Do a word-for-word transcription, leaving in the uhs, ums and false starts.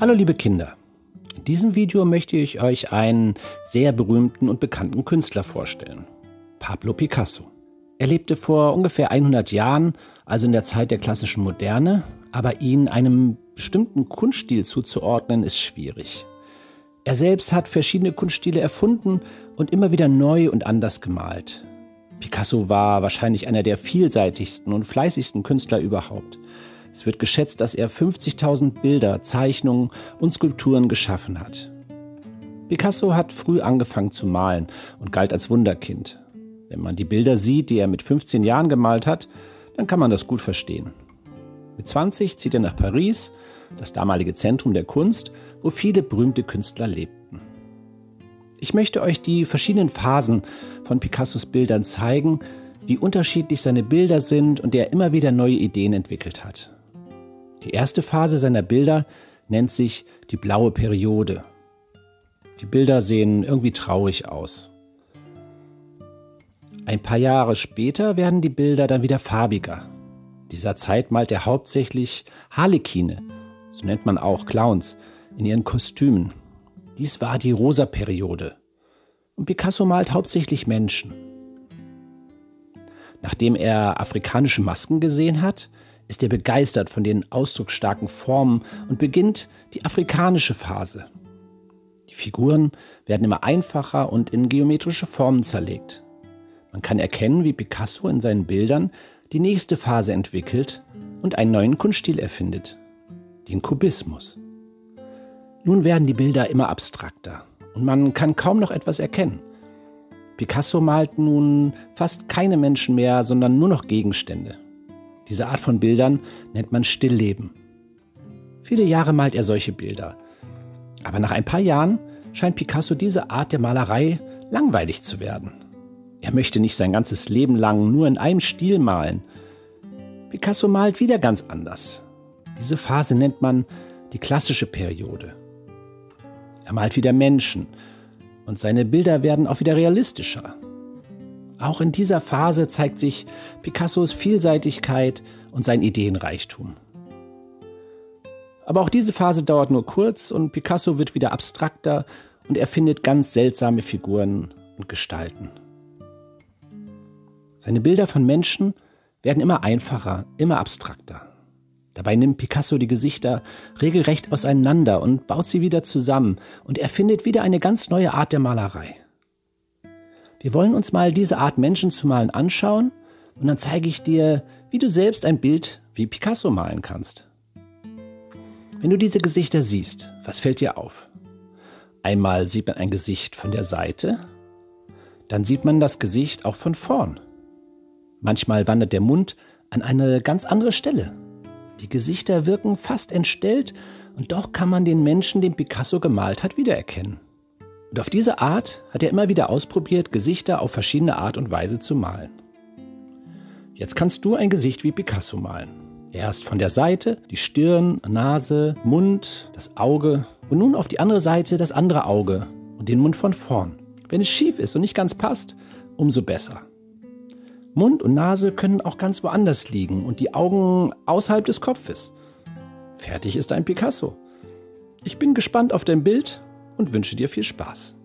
Hallo liebe Kinder, in diesem Video möchte ich euch einen sehr berühmten und bekannten Künstler vorstellen, Pablo Picasso. Er lebte vor ungefähr hundert Jahren, also in der Zeit der klassischen Moderne, aber ihn einem bestimmten Kunststil zuzuordnen ist schwierig. Er selbst hat verschiedene Kunststile erfunden und immer wieder neu und anders gemalt. Picasso war wahrscheinlich einer der vielseitigsten und fleißigsten Künstler überhaupt. Es wird geschätzt, dass er fünfzigtausend Bilder, Zeichnungen und Skulpturen geschaffen hat. Picasso hat früh angefangen zu malen und galt als Wunderkind. Wenn man die Bilder sieht, die er mit fünfzehn Jahren gemalt hat, dann kann man das gut verstehen. Mit zwanzig zieht er nach Paris, das damalige Zentrum der Kunst, wo viele berühmte Künstler lebten. Ich möchte euch die verschiedenen Phasen von Picassos Bildern zeigen, wie unterschiedlich seine Bilder sind und er immer wieder neue Ideen entwickelt hat. Die erste Phase seiner Bilder nennt sich die Blaue Periode. Die Bilder sehen irgendwie traurig aus. Ein paar Jahre später werden die Bilder dann wieder farbiger. In dieser Zeit malt er hauptsächlich Harlekine, so nennt man auch Clowns, in ihren Kostümen. Dies war die Rosa Periode. Und Picasso malt hauptsächlich Menschen. Nachdem er afrikanische Masken gesehen hat, ist er begeistert von den ausdrucksstarken Formen und beginnt die afrikanische Phase. Die Figuren werden immer einfacher und in geometrische Formen zerlegt. Man kann erkennen, wie Picasso in seinen Bildern die nächste Phase entwickelt und einen neuen Kunststil erfindet, den Kubismus. Nun werden die Bilder immer abstrakter und man kann kaum noch etwas erkennen. Picasso malt nun fast keine Menschen mehr, sondern nur noch Gegenstände. Diese Art von Bildern nennt man Stillleben. Viele Jahre malt er solche Bilder. Aber nach ein paar Jahren scheint Picasso diese Art der Malerei langweilig zu werden. Er möchte nicht sein ganzes Leben lang nur in einem Stil malen. Picasso malt wieder ganz anders. Diese Phase nennt man die klassische Periode. Er malt wieder Menschen. Und seine Bilder werden auch wieder realistischer. Auch in dieser Phase zeigt sich Picassos Vielseitigkeit und sein Ideenreichtum. Aber auch diese Phase dauert nur kurz und Picasso wird wieder abstrakter und er findet ganz seltsame Figuren und Gestalten. Seine Bilder von Menschen werden immer einfacher, immer abstrakter. Dabei nimmt Picasso die Gesichter regelrecht auseinander und baut sie wieder zusammen und erfindet wieder eine ganz neue Art der Malerei. Wir wollen uns mal diese Art Menschen zu malen anschauen und dann zeige ich dir, wie du selbst ein Bild wie Picasso malen kannst. Wenn du diese Gesichter siehst, was fällt dir auf? Einmal sieht man ein Gesicht von der Seite, dann sieht man das Gesicht auch von vorn. Manchmal wandert der Mund an eine ganz andere Stelle. Die Gesichter wirken fast entstellt und doch kann man den Menschen, den Picasso gemalt hat, wiedererkennen. Und auf diese Art hat er immer wieder ausprobiert, Gesichter auf verschiedene Art und Weise zu malen. Jetzt kannst du ein Gesicht wie Picasso malen. Erst von der Seite, die Stirn, Nase, Mund, das Auge und nun auf die andere Seite das andere Auge und den Mund von vorn. Wenn es schief ist und nicht ganz passt, umso besser. Mund und Nase können auch ganz woanders liegen und die Augen außerhalb des Kopfes. Fertig ist ein Picasso. Ich bin gespannt auf dein Bild und wünsche dir viel Spaß.